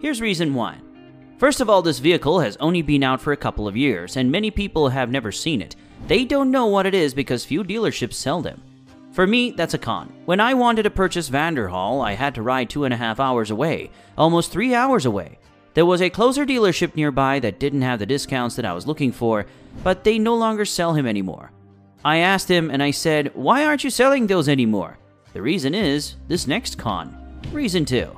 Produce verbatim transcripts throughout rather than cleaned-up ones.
Here's reason one. First of all, this vehicle has only been out for a couple of years, and many people have never seen it. They don't know what it is because few dealerships sell them. For me, that's a con. When I wanted to purchase Vanderhall, I had to ride two and a half hours away, almost three hours away. There was a closer dealership nearby that didn't have the discounts that I was looking for, but they no longer sell him anymore. I asked him and I said, "Why aren't you selling those anymore?" The reason is this next con. Reason two.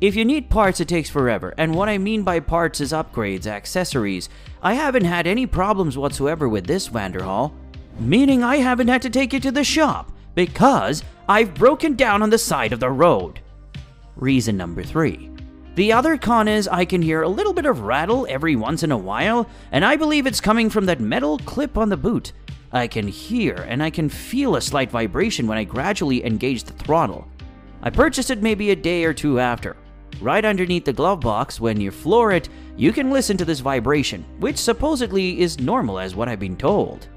If you need parts, it takes forever, and what I mean by parts is upgrades, accessories. I haven't had any problems whatsoever with this Vanderhall, meaning I haven't had to take it to the shop because I've broken down on the side of the road. Reason number three. The other con is I can hear a little bit of rattle every once in a while, and I believe it's coming from that metal clip on the boot. I can hear and I can feel a slight vibration when I gradually engage the throttle. I purchased it maybe a day or two after. Right underneath the glove box, when you floor it, you can listen to this vibration, which supposedly is normal as what I've been told.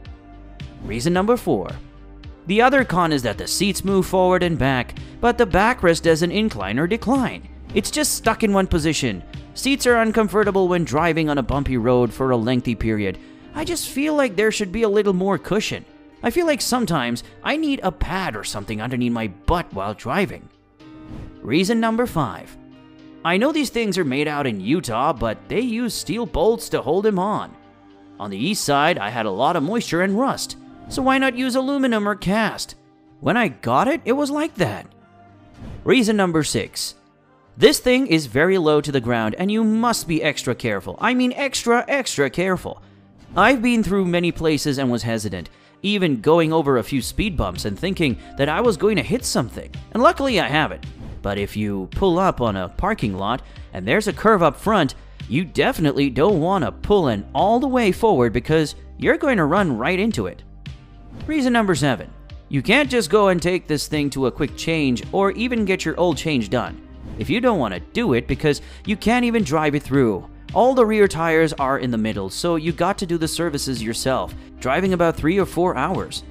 Reason number four. The other con is that the seats move forward and back, but the backrest doesn't incline or decline. It's just stuck in one position. Seats are uncomfortable when driving on a bumpy road for a lengthy period. I just feel like there should be a little more cushion. I feel like sometimes I need a pad or something underneath my butt while driving. Reason number five. I know these things are made out in Utah, but they use steel bolts to hold them on. On the east side, I had a lot of moisture and rust, so why not use aluminum or cast? When I got it, it was like that. Reason number six. This thing is very low to the ground, and you must be extra careful. I mean extra, extra careful. I've been through many places and was hesitant, even going over a few speed bumps and thinking that I was going to hit something, and luckily I haven't. But if you pull up on a parking lot and there's a curve up front, you definitely don't want to pull in all the way forward because you're going to run right into it. Reason number seven. You can't just go and take this thing to a quick change or even get your old change done. If you don't want to do it because you can't even drive it through. All the rear tires are in the middle, so you got to do the services yourself, driving about three or four hours.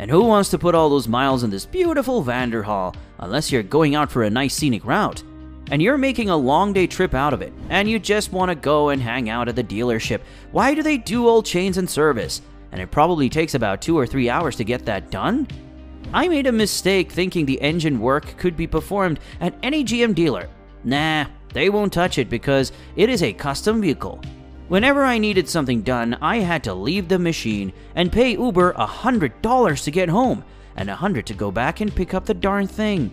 And who wants to put all those miles in this beautiful Vanderhall unless you're going out for a nice scenic route? And you're making a long day trip out of it, and you just want to go and hang out at the dealership. Why do they do oil change and service? And it probably takes about two or three hours to get that done? I made a mistake thinking the engine work could be performed at any G M dealer. Nah, they won't touch it because it is a custom vehicle. Whenever I needed something done, I had to leave the machine and pay Uber one hundred dollars to get home and one hundred dollars to go back and pick up the darn thing.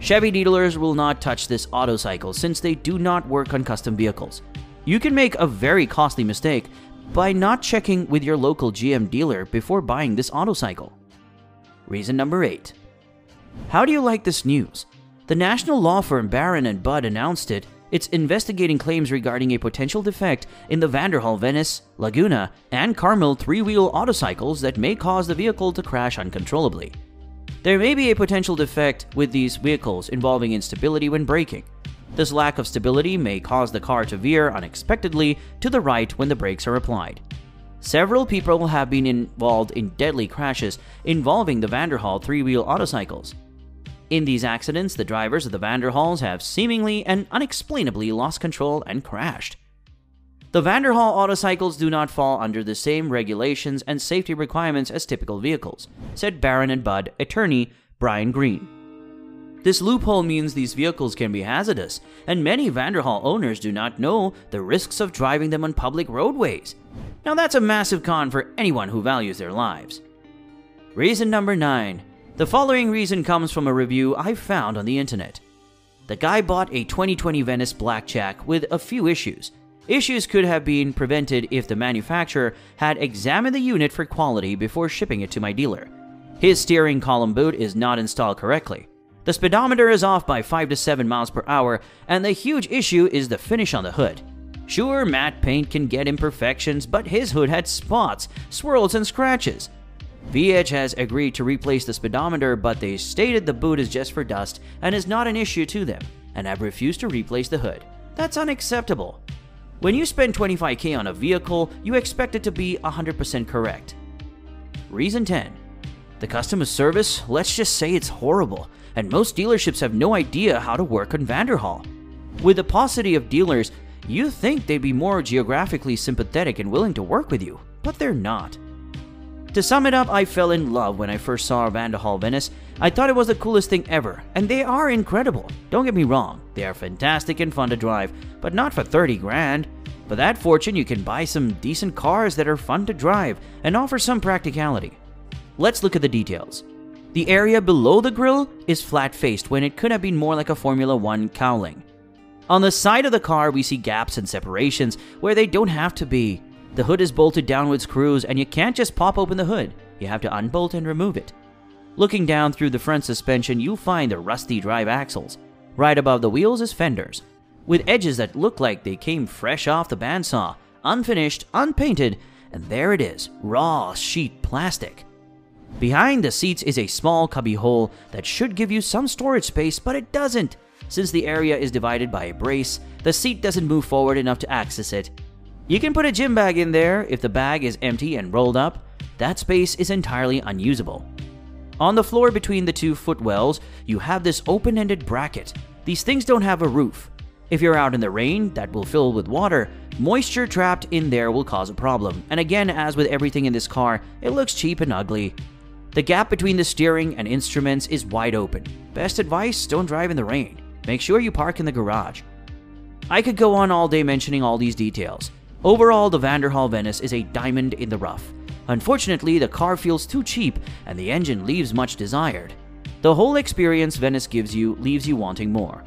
Chevy dealers will not touch this auto cycle since they do not work on custom vehicles. You can make a very costly mistake by not checking with your local G M dealer before buying this auto cycle. Reason number eight. How do you like this news? The national law firm Barron and Budd announced it. It's investigating claims regarding a potential defect in the Vanderhall Venice, Laguna, and Carmel three-wheel auto cycles that may cause the vehicle to crash uncontrollably. There may be a potential defect with these vehicles involving instability when braking. This lack of stability may cause the car to veer unexpectedly to the right when the brakes are applied. Several people have been involved in deadly crashes involving the Vanderhall three-wheel auto cycles. In these accidents, the drivers of the Vanderhalls have seemingly and unexplainably lost control and crashed. The Vanderhall autocycles do not fall under the same regulations and safety requirements as typical vehicles, said Barron and Budd attorney Brian Green. This loophole means these vehicles can be hazardous, and many Vanderhall owners do not know the risks of driving them on public roadways. Now that's a massive con for anyone who values their lives. Reason number nine. The following reason comes from a review I found on the internet. The guy bought a twenty twenty Venice Blackjack with a few issues. Issues could have been prevented if the manufacturer had examined the unit for quality before shipping it to my dealer. His steering column boot is not installed correctly. The speedometer is off by five to seven miles per hour, and the huge issue is the finish on the hood. Sure, matte paint can get imperfections, but his hood had spots, swirls, and scratches. V H has agreed to replace the speedometer, but they stated the boot is just for dust and is not an issue to them, and have refused to replace the hood. That's unacceptable. When you spend twenty-five K on a vehicle, you expect it to be one hundred percent correct. Reason ten. The customer service, let's just say it's horrible, and most dealerships have no idea how to work on Vanderhall. With a paucity of dealers, you'd think they'd be more geographically sympathetic and willing to work with you, but they're not. To sum it up, I fell in love when I first saw Vanderhall Venice. I thought it was the coolest thing ever, and they are incredible. Don't get me wrong, they are fantastic and fun to drive, but not for thirty grand. For that fortune, you can buy some decent cars that are fun to drive and offer some practicality. Let's look at the details. The area below the grille is flat-faced when it could have been more like a Formula one cowling. On the side of the car, we see gaps and separations where they don't have to be. The hood is bolted down with screws, and you can't just pop open the hood. You have to unbolt and remove it. Looking down through the front suspension, you'll find the rusty drive axles. Right above the wheels is fenders, with edges that look like they came fresh off the bandsaw, unfinished, unpainted, and there it is, raw sheet plastic. Behind the seats is a small cubby hole that should give you some storage space, but it doesn't. Since the area is divided by a brace, the seat doesn't move forward enough to access it. You can put a gym bag in there if the bag is empty and rolled up. That space is entirely unusable. On the floor between the two footwells, you have this open-ended bracket. These things don't have a roof. If you're out in the rain, that will fill with water. Moisture trapped in there will cause a problem. And again, as with everything in this car, it looks cheap and ugly. The gap between the steering and instruments is wide open. Best advice, don't drive in the rain. Make sure you park in the garage. I could go on all day mentioning all these details. Overall, the Vanderhall Venice is a diamond in the rough. Unfortunately, the car feels too cheap and the engine leaves much desired. The whole experience Venice gives you leaves you wanting more.